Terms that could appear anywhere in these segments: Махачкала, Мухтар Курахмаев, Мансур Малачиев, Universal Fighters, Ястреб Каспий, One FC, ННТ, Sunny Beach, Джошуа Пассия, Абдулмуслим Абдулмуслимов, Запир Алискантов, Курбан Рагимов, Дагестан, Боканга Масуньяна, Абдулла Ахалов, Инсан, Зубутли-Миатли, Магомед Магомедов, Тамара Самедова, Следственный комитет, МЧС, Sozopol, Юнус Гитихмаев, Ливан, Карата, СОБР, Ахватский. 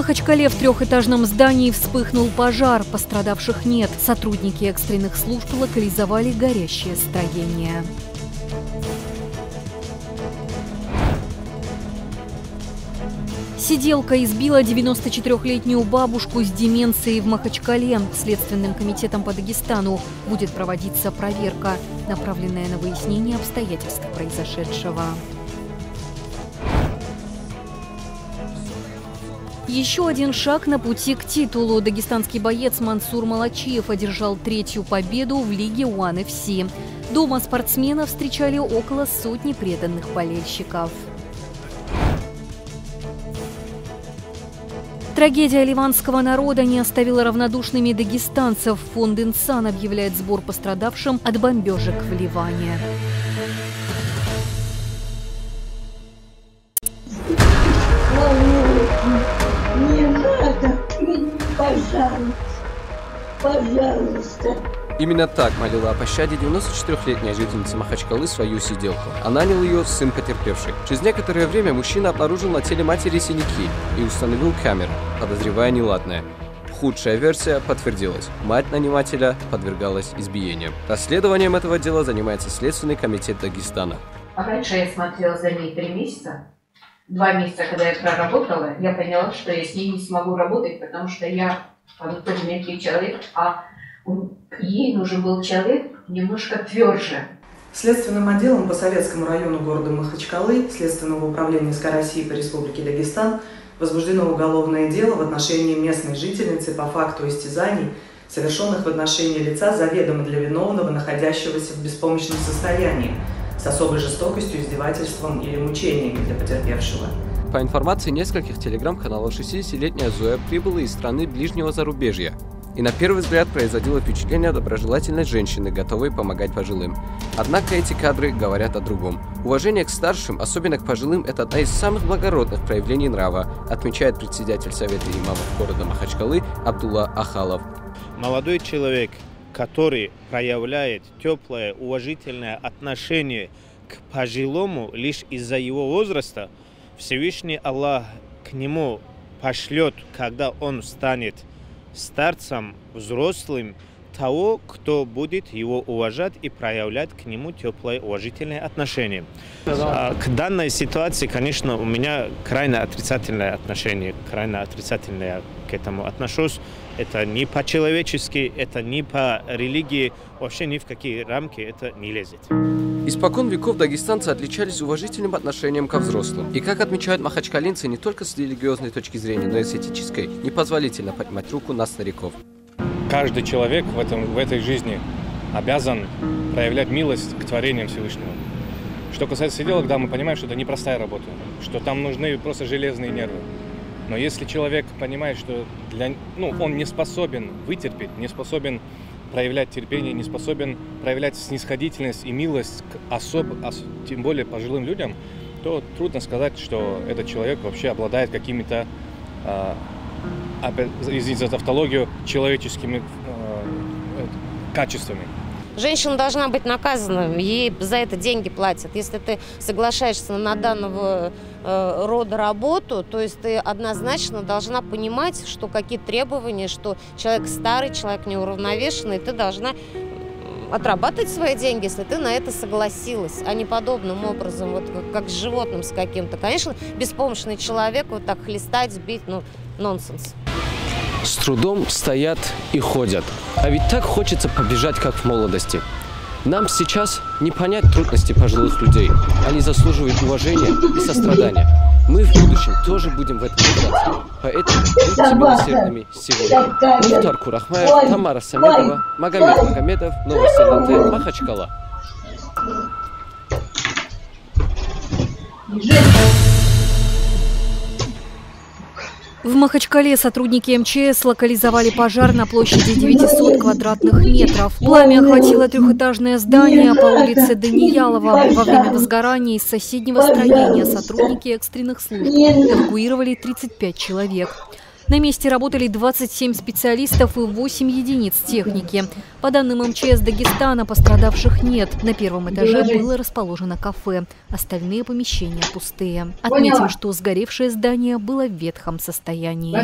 Махачкале в трехэтажном здании вспыхнул пожар. Пострадавших нет. Сотрудники экстренных служб локализовали горящее строение. Сиделка избила 94-летнюю бабушку с деменцией в Махачкале. Следственным комитетом по Дагестану будет проводиться проверка, направленная на выяснение обстоятельств произошедшего. Еще один шаг на пути к титулу. Дагестанский боец Мансур Малачиев одержал третью победу в лиге One FC. Дома спортсмена встречали около сотни преданных болельщиков. Трагедия ливанского народа не оставила равнодушными дагестанцев. Фонд «Инсан» объявляет сбор пострадавшим от бомбежек в Ливане. Не надо, пожалуйста, пожалуйста. Именно так молила о пощаде 94-летняя жительница Махачкалы свою сиделку. А нанял ее сын потерпевшей. Через некоторое время мужчина обнаружил на теле матери синяки и установил камеру, подозревая неладное. Худшая версия подтвердилась. Мать нанимателя подвергалась избиениям. Расследованием этого дела занимается Следственный комитет Дагестана. А раньше я смотрела за ней 3 месяца. 2 месяца, когда я проработала, я поняла, что я с ней не смогу работать, потому что я тоже мягкий человек, а ей нужен был человек немножко тверже. Следственным отделом по Советскому району города Махачкалы Следственного управления СК России по Республике Дагестан возбуждено уголовное дело в отношении местной жительницы по факту истязаний, совершенных в отношении лица, заведомо для виновного, находящегося в беспомощном состоянии, с особой жестокостью, издевательством или мучениями для потерпевшего. По информации нескольких телеграм-каналов, 60-летняя Зоя прибыла из страны ближнего зарубежья. И на первый взгляд производило впечатление доброжелательной женщины, готовой помогать пожилым. Однако эти кадры говорят о другом. Уважение к старшим, особенно к пожилым, это одна из самых благородных проявлений нрава, отмечает председатель Совета имамов города Махачкалы Абдулла Ахалов. Молодой человек, который проявляет теплое, уважительное отношение к пожилому лишь из-за его возраста, Всевышний Аллах к нему пошлет, когда он станет старцем, взрослым, того, кто будет его уважать и проявлять к нему теплое, уважительное отношение. К данной ситуации, конечно, у меня крайне отрицательное отношение, крайне отрицательное к этому отношусь. Это не по-человечески, это не по религии, вообще ни в какие рамки это не лезет. Испокон веков дагестанцы отличались уважительным отношением ко взрослым. И, как отмечают махачкалинцы, не только с религиозной точки зрения, но и с этической, непозволительно поднимать руку на стариков. Каждый человек в этой жизни обязан проявлять милость к творениям Всевышнего. Что касается сиделок, да, мы понимаем, что это непростая работа, что там нужны просто железные нервы. Но если человек понимает, что он не способен вытерпеть, не способен проявлять терпение, не способен проявлять снисходительность и милость к тем более пожилым людям, то трудно сказать, что этот человек вообще обладает какими-то, извините за тавтологию, человеческими качествами. Женщина должна быть наказана, ей за это деньги платят. Если ты соглашаешься на данного рода работу, то есть ты однозначно должна понимать, что какие требования, что человек старый, человек неуравновешенный, ты должна отрабатывать свои деньги, если ты на это согласилась, а не подобным образом, вот как с животным с каким-то. Конечно, беспомощный человек вот так хлестать, бить, ну, нонсенс. С трудом стоят и ходят. А ведь так хочется побежать, как в молодости. Нам сейчас не понять трудности пожилых людей. Они заслуживают уважения и сострадания. Мы в будущем тоже будем в этом разбираться. Поэтому будьте милосердными сегодня. Мухтар Курахмаев, Тамара Самедова, Магомед Магомедов, новости ННТ, Махачкала. В Махачкале сотрудники МЧС локализовали пожар на площади 900 квадратных метров. Пламя охватило трехэтажное здание по улице Даниялова. Во время возгорания из соседнего строения сотрудники экстренных служб эвакуировали 35 человек. На месте работали 27 специалистов и 8 единиц техники. По данным МЧС Дагестана, пострадавших нет. На первом этаже было расположено кафе. Остальные помещения пустые. Отметим, что сгоревшее здание было в ветхом состоянии.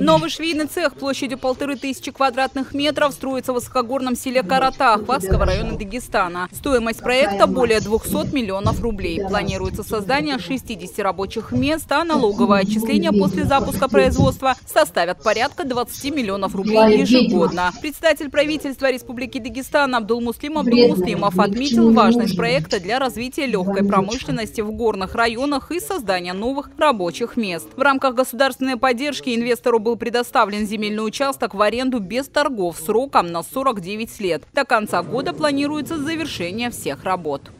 Новый швейный цех площадью 1500 квадратных метров строится в высокогорном селе Карата Ахватского района Дагестана. Стоимость проекта более 200 миллионов рублей. Планируется создание 60 рабочих мест, а налоговое отчисление после запуска производства составят порядка 20 миллионов рублей ежегодно. Председатель правительства Республики Дагестан Абдулмуслим Абдулмуслимов отметил важность проекта для развития легкой промышленности в горных районах и создания новых рабочих мест. В рамках государственной поддержки инвестору был предоставлен земельный участок в аренду без торгов сроком на 49 лет. До конца года планируется завершение всех работ.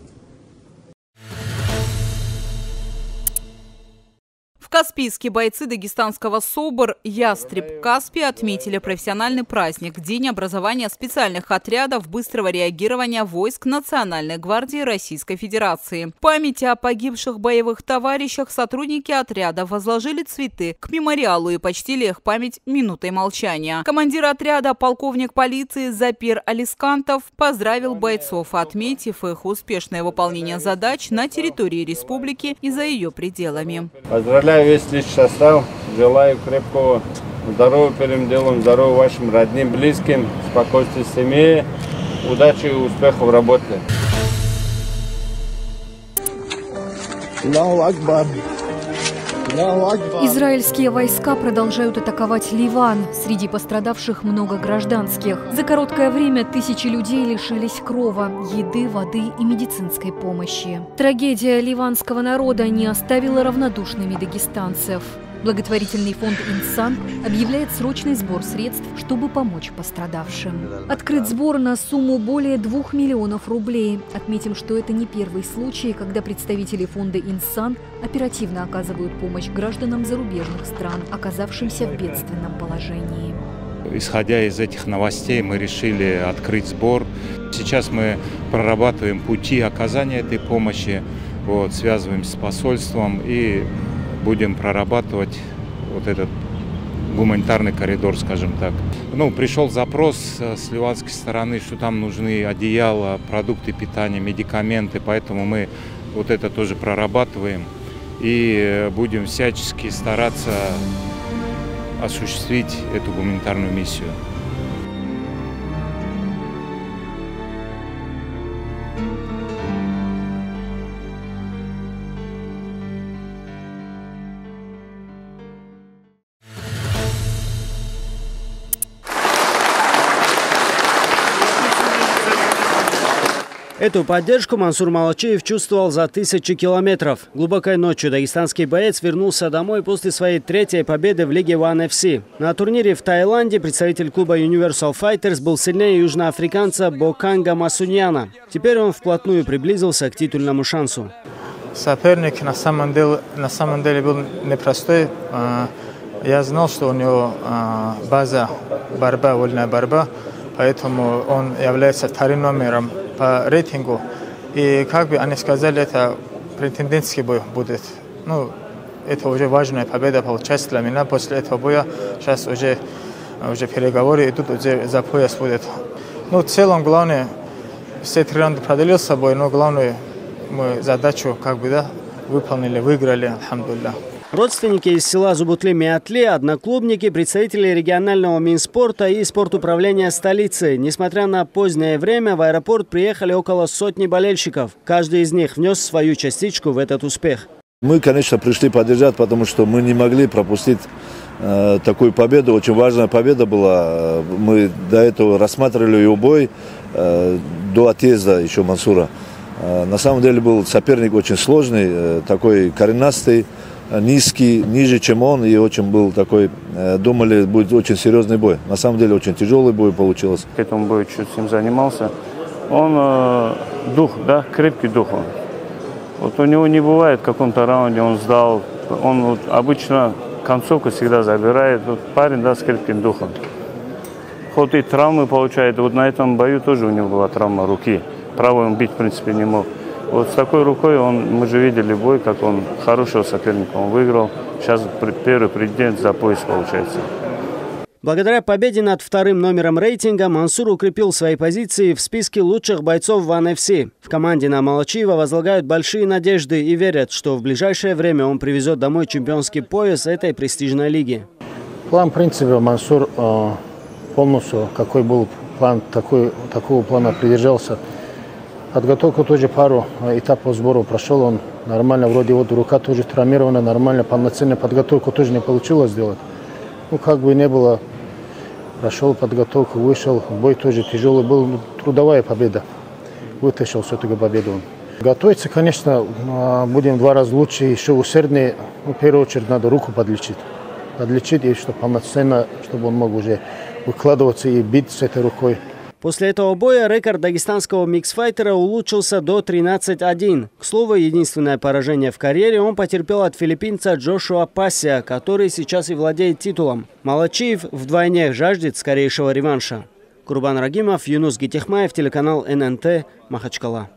Каспийские бойцы дагестанского СОБР «Ястреб Каспий» отметили профессиональный праздник – День образования специальных отрядов быстрого реагирования войск Национальной гвардии Российской Федерации. В память о погибших боевых товарищах сотрудники отряда возложили цветы к мемориалу и почтили их память минутой молчания. Командир отряда, полковник полиции Запир Алискантов, поздравил бойцов, отметив их успешное выполнение задач на территории республики и за ее пределами. Поздравляю весь личный состав, желаю крепкого здоровья первым делом, здоровья вашим родным, близким, спокойствия семье, удачи и успехов в работе. Израильские войска продолжают атаковать Ливан. Среди пострадавших много гражданских. За короткое время тысячи людей лишились крова, еды, воды и медицинской помощи. Трагедия ливанского народа не оставила равнодушными дагестанцев. Благотворительный фонд «Инсан» объявляет срочный сбор средств, чтобы помочь пострадавшим. Открыт сбор на сумму более 2 миллионов рублей. Отметим, что это не первый случай, когда представители фонда «Инсан» оперативно оказывают помощь гражданам зарубежных стран, оказавшимся в бедственном положении. Исходя из этих новостей, мы решили открыть сбор. Сейчас мы прорабатываем пути оказания этой помощи, вот, связываемся с посольством и будем прорабатывать вот этот гуманитарный коридор, скажем так. Ну, пришел запрос с ливанской стороны, что там нужны одеяла, продукты питания, медикаменты, поэтому мы вот это тоже прорабатываем и будем всячески стараться осуществить эту гуманитарную миссию. Эту поддержку Мансур Малачиев чувствовал за тысячи километров. Глубокой ночью дагестанский боец вернулся домой после своей третьей победы в лиге One FC. На турнире в Таиланде представитель клуба Universal Fighters был сильнее южноафриканца Боканга Масуньяна. Теперь он вплотную приблизился к титульному шансу. Соперник на самом деле был непростой. Я знал, что у него база борьба, вольная борьба, поэтому он является вторым номером по рейтингу, и, как бы они сказали, это претендентский бой будет. Ну, это уже важная победа получается для меня. После этого боя сейчас уже переговоры идут, уже за пояс будет. Ну, в целом, главное, все три раунда продлился бой, но главную мы задачу, как бы, да, выполнили, выиграли, алхамдулилля. Родственники из села Зубутли-Миатли, одноклубники, представители регионального Минспорта и спортуправления столицы. Несмотря на позднее время, в аэропорт приехали около сотни болельщиков. Каждый из них внес свою частичку в этот успех. Мы, конечно, пришли поддержать, потому что мы не могли пропустить такую победу. Очень важная победа была. Мы до этого рассматривали его бой до отъезда еще Мансура. На самом деле был соперник очень сложный, такой коренастый. Низкий, ниже, чем он, и очень был такой, думали, будет очень серьезный бой. На самом деле, очень тяжелый бой получился. К этому бою чуть с ним занимался. Он дух, да, крепкий дух. Вот у него не бывает в каком-то раунде, он сдал. Он вот, обычно концовку всегда забирает. Вот парень, да, с крепким духом. Хоть и травмы получает, вот на этом бою тоже у него была травма руки. Правой он бить, в принципе, не мог. Вот с такой рукой мы же видели бой, как он хорошего соперника он выиграл. Сейчас первый претендент за пояс получается. Благодаря победе над вторым номером рейтинга Мансур укрепил свои позиции в списке лучших бойцов One FC. В команде на Малачиева возлагают большие надежды и верят, что в ближайшее время он привезет домой чемпионский пояс этой престижной лиги. План, в принципе, Мансур полностью, какой был план, такого плана придержался. Подготовку тоже пару этапов сбора прошел он нормально, вроде вот рука тоже травмирована, нормально, полноценную подготовку тоже не получилось сделать. Ну, как бы не было, прошел подготовку, вышел, бой тоже тяжелый был, но трудовая победа. Вытащил все-таки победу. Готовиться, конечно, будем в 2 раза лучше, еще усерднее. В первую очередь надо руку подлечить. Подлечить, и чтобы полноценно, чтобы он мог уже выкладываться и бить с этой рукой. После этого боя рекорд дагестанского миксфайтера улучшился до 13-1. К слову, единственное поражение в карьере он потерпел от филиппинца Джошуа Пассия, который сейчас и владеет титулом. Малачиев вдвойне жаждет скорейшего реванша. Курбан Рагимов, Юнус Гитихмаев, телеканал ННТ, Махачкала.